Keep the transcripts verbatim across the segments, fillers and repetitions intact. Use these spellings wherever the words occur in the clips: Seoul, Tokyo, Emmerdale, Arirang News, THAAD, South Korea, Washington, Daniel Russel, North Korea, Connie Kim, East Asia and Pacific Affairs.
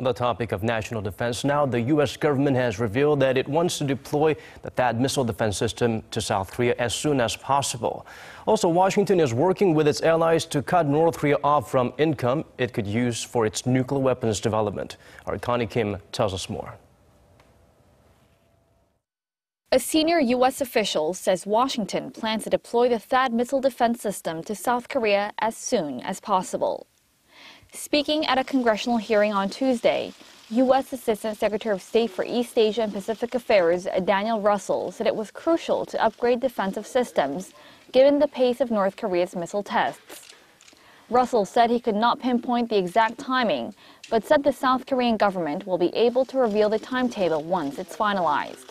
On the topic of national defense, now the U S government has revealed that it wants to deploy the THAAD missile defense system to South Korea as soon as possible. Also, Washington is working with its allies to cut North Korea off from income it could use for its nuclear weapons development. Our Connie Kim tells us more. A senior U S official says Washington plans to deploy the THAAD missile defense system to South Korea as soon as possible. Speaking at a congressional hearing on Tuesday, U S Assistant Secretary of State for East Asia and Pacific Affairs Daniel Russel said it was crucial to upgrade defensive systems given the pace of North Korea's missile tests. Russell said he could not pinpoint the exact timing, but said the South Korean government will be able to reveal the timetable once it's finalized.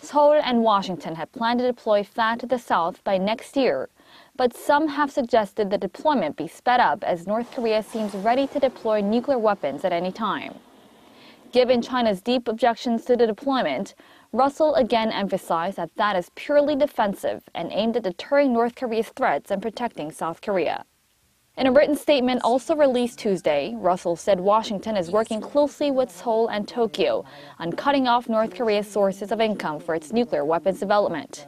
Seoul and Washington had planned to deploy THAAD to the south by next year, but some have suggested the deployment be sped up as North Korea seems ready to deploy nuclear weapons at any time. Given China's deep objections to the deployment, Russell again emphasized that THAAD is purely defensive and aimed at deterring North Korea's threats and protecting South Korea. In a written statement also released Tuesday, Russell said Washington is working closely with Seoul and Tokyo on cutting off North Korea's sources of income for its nuclear weapons development.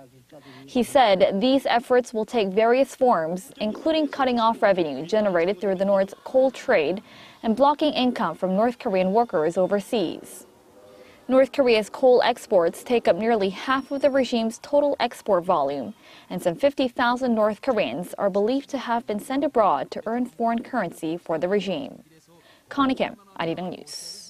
He said these efforts will take various forms, including cutting off revenue generated through the North's coal trade and blocking income from North Korean workers overseas. North Korea's coal exports take up nearly half of the regime's total export volume, and some fifty thousand North Koreans are believed to have been sent abroad to earn foreign currency for the regime. Connie Kim, Arirang News.